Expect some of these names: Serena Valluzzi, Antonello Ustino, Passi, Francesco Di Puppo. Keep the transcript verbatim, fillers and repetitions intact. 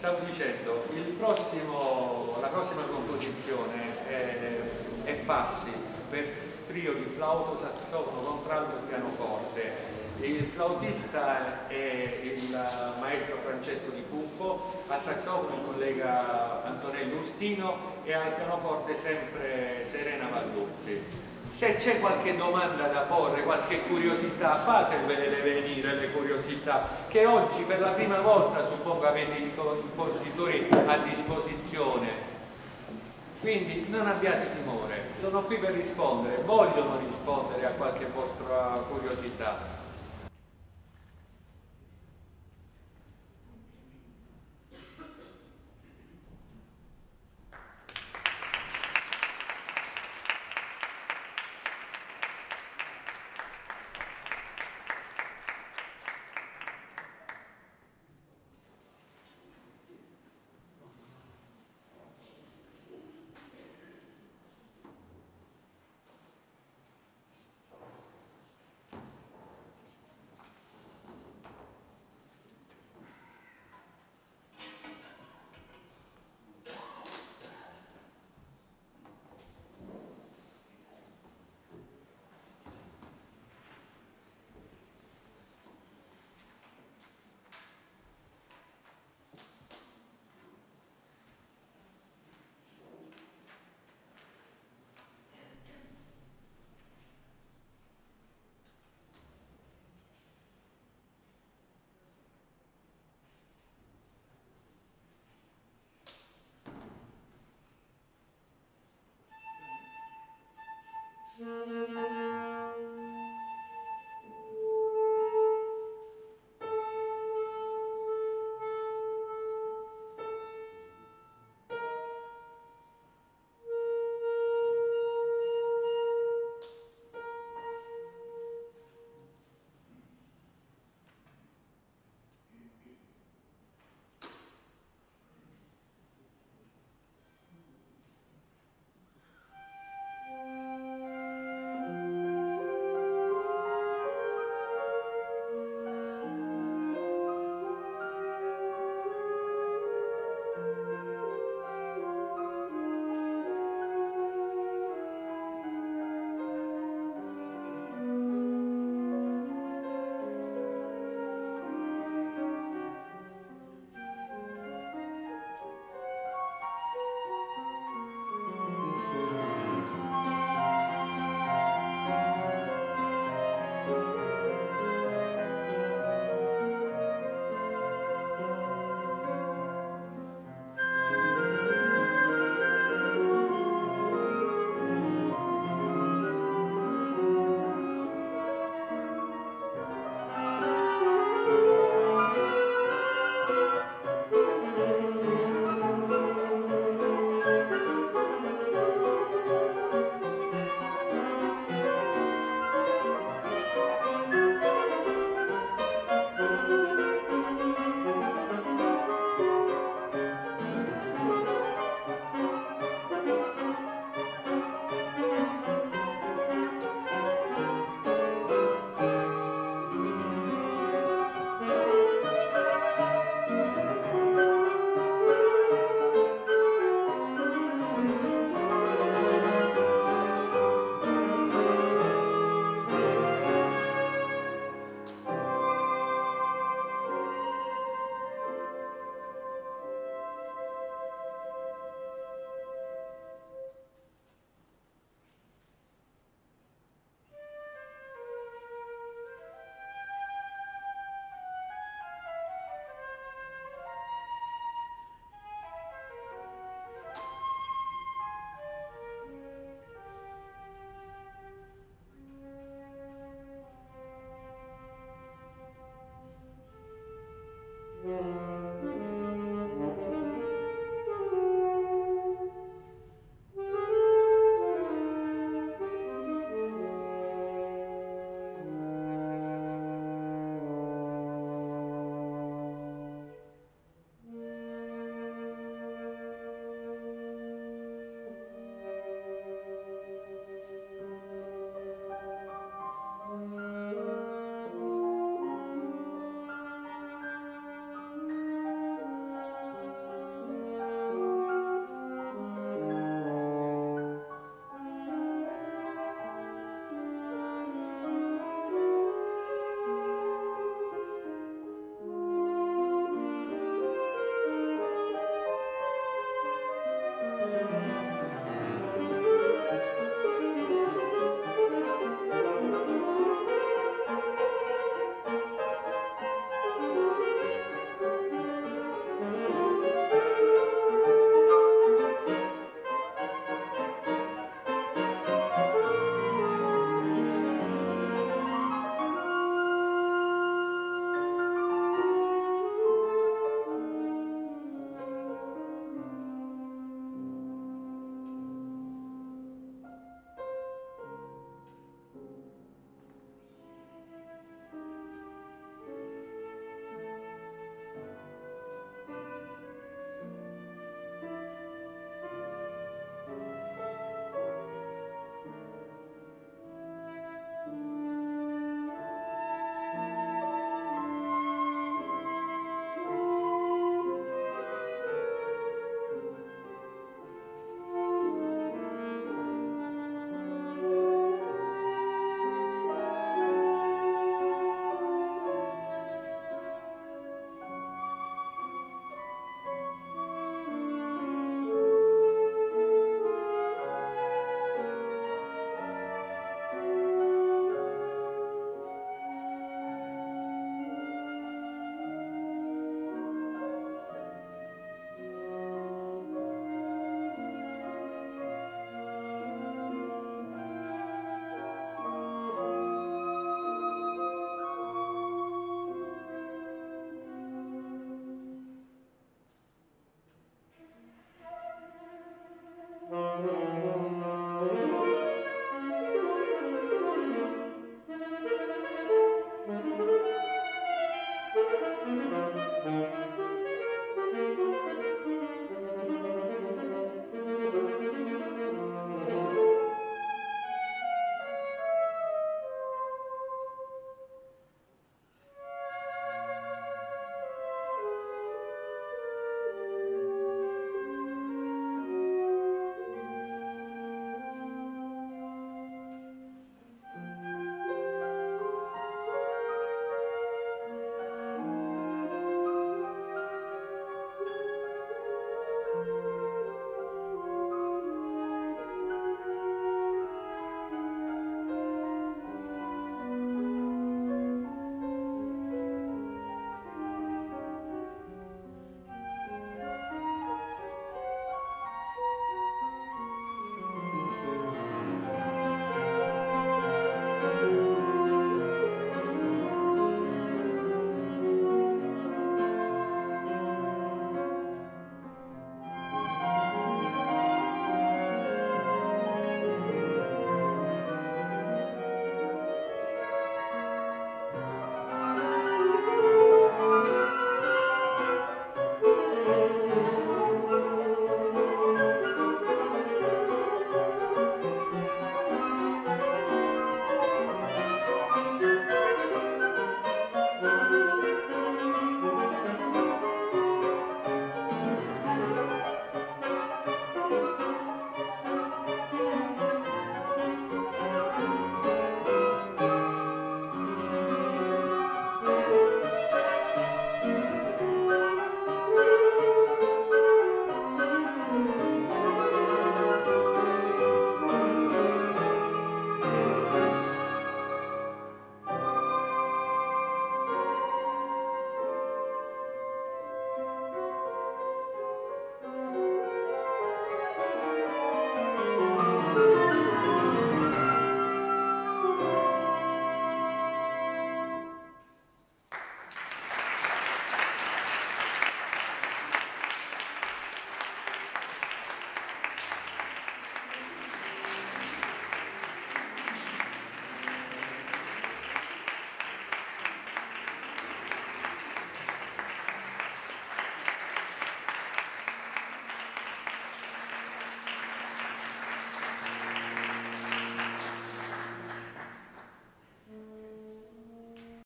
stavo dicendo, il prossimo, la prossima composizione è, è Passi per trio di flauto, sassofono, contralto e pianoforte. Il flautista è il maestro Francesco Di Puppo, al sassofono il collega Antonello Ustino e al pianoforte sempre Serena Valluzzi. Se c'è qualche domanda da porre, qualche curiosità, fatevele venire le curiosità, che oggi per la prima volta suppongo avete i compositori a disposizione. Quindi non abbiate timore, sono qui per rispondere, vogliono rispondere a qualche vostra curiosità. Yeah.